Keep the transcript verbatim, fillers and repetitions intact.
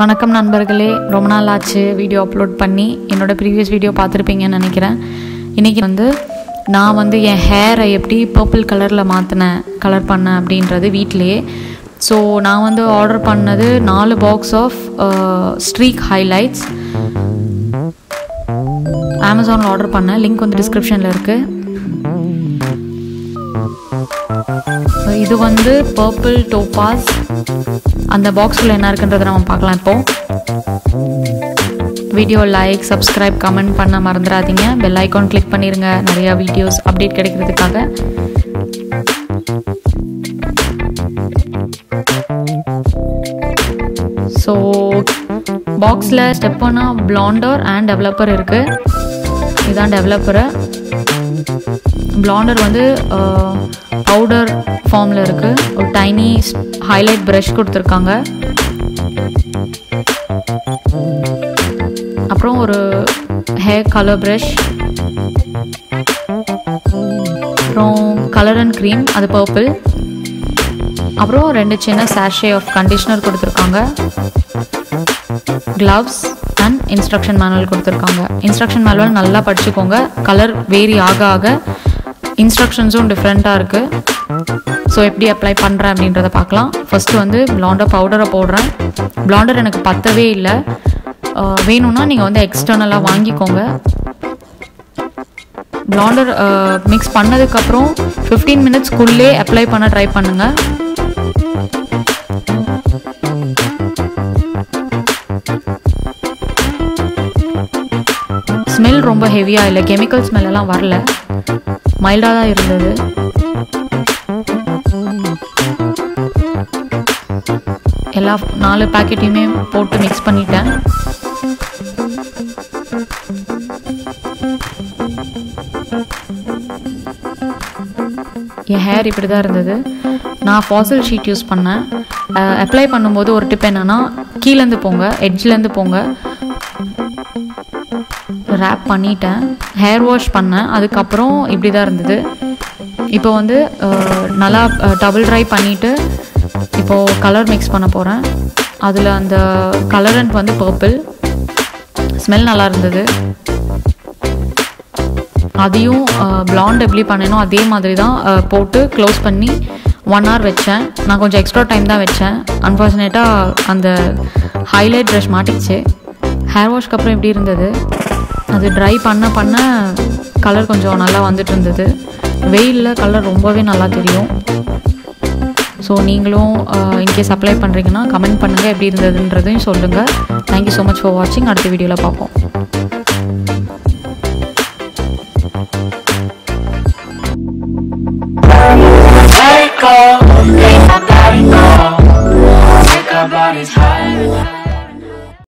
வணக்கம் நண்பர்களே, ரொம்ப நாள் ஆச்சு வீடியோ அப்லோட் பண்ணி. என்னோட ப்ரீவியஸ் வீடியோ பார்த்துருப்பீங்கன்னு நினைக்கிறேன். இன்றைக்கி வந்து நான் வந்து என் ஹேரை எப்படி பர்பிள் கலரில் மாற்றினேன், கலர் பண்ணேன் அப்படின்றது வீட்டிலையே. ஸோ நான் வந்து ஆர்டர் பண்ணது நாலு பாக்ஸ் ஆஃப் ஸ்ட்ரீக் ஹைலைட்ஸ். அமேசானில் ஆர்டர் பண்ணேன். லிங்க் வந்து டிஸ்கிரிப்ஷனில் இருக்குது. இது வந்து பர்பிள் டோபாஸ். அந்த பாக்ஸில் என்ன இருக்குன்றதை நம்ம பார்க்கலாம். இப்போது வீடியோ லைக், சப்ஸ்கிரைப், கமெண்ட் பண்ண மறந்துடாதீங்க. பெல் ஐக்கான் கிளிக் பண்ணிடுங்க, நிறையா வீடியோஸ் அப்டேட் கிடைக்கிறதுக்காக. ஸோ பாக்ஸில் ஸ்டெப்பனா பிளாண்டர் அண்ட் டெவலப்பர் இருக்குது. இதுதான் டெவலப்பரு. பிளாண்டர் வந்து பவுடர் ஃபார்மில் இருக்குது. ஒரு டைனி ஹைலைட் ப்ரஷ் கொடுத்துருக்காங்க. அப்புறம் ஒரு ஹேர் கலர் ப்ரஷ், அப்புறம் கலர் அண்ட் க்ரீம், அது பர்பிள். அப்புறம் ரெண்டு சின்ன சாஷே ஆஃப் கண்டிஷ்னர் கொடுத்துருக்காங்க. க்ளவ்ஸ் அண்ட் இன்ஸ்ட்ரக்ஷன் மேனுவல் கொடுத்துருக்காங்க. இன்ஸ்ட்ரக்ஷன் மேனுவல் நல்லா படிச்சுக்கோங்க. கலர் வேரி ஆக ஆக இன்ஸ்ட்ரக்ஷன்ஸும் டிஃப்ரெண்ட்டாக இருக்குது. ஸோ எப்படி அப்ளை பண்ணுறேன் அப்படின்றத பார்க்கலாம். ஃபஸ்ட்டு வந்து பிளாண்டர் பவுடரை போடுறேன். பிளாண்டர் எனக்கு பற்றவே இல்லை. வேணும்னா நீங்கள் வந்து எக்ஸ்டர்னலாக வாங்கிக்கோங்க. பிளாண்டர் மிக்ஸ் பண்ணதுக்கப்புறம் ஃபிஃப்டீன் மினிட்ஸ்க்குள்ளே அப்ளை பண்ண ட்ரை பண்ணுங்கள். ஸ்மெல் ரொம்ப ஹெவியாக இல்லை, கெமிக்கல் ஸ்மெல் எல்லாம் வரல, மைல்டாக தான் இருந்தது. எல்லா நாலு பேக்கெட்டையுமே போட்டு மிக்ஸ் பண்ணிட்டேன். என் ஹேர் இப்படி தான் இருந்தது. நான் ஃபாசில் ஷீட் யூஸ் பண்ணேன். அப்ளை பண்ணும்போது ஒரு டிப் என்னென்னா, கீழேருந்து போங்க, எட்ஜ்லேருந்து போங்க. ரேப் பண்ணிட்டேன், ஹேர் வாஷ் பண்ணேன். அதுக்கப்புறம் இப்படி தான் இருந்தது. இப்போ வந்து நல்லா டபுள் ட்ரை பண்ணிவிட்டு இப்போது கலர் மிக்ஸ் பண்ண போகிறேன். அதில் அந்த கலரண்ட் வந்து பர்பிள். ஸ்மெல் நல்லா இருந்தது. அதையும் பிளாண்ட் எப்படி பண்ணணும் அதே மாதிரி தான் போட்டு க்ளோஸ் பண்ணி ஒன் ஹவர் வச்சேன். நான் கொஞ்சம் எக்ஸ்ட்ரா டைம் தான் வச்சேன். அன்ஃபார்ச்சுனேட்டாக அந்த ஹைலைட் ப்ரஷ் மாட்டிக்கிச்சு. ஹேர் வாஷ்க்கு அப்புறம் இப்படி இருந்தது. அது ட்ரை பண்ண பண்ண கலர் கொஞ்சம் நல்லா வந்துட்டு இருந்தது. வெயிலில் கலர் ரொம்பவே நல்லா தெரியும். ஸோ நீங்களும் இன்கேஸ் அப்ளை பண்ணுறீங்கன்னா கமெண்ட் பண்ணுங்கள், எப்படி இருந்ததுன்றதையும் சொல்லுங்கள். தேங்க்யூ ஸோ மச் ஃபார் வாட்சிங். அடுத்த வீடியோவில் பார்ப்போம். Make our bodies high.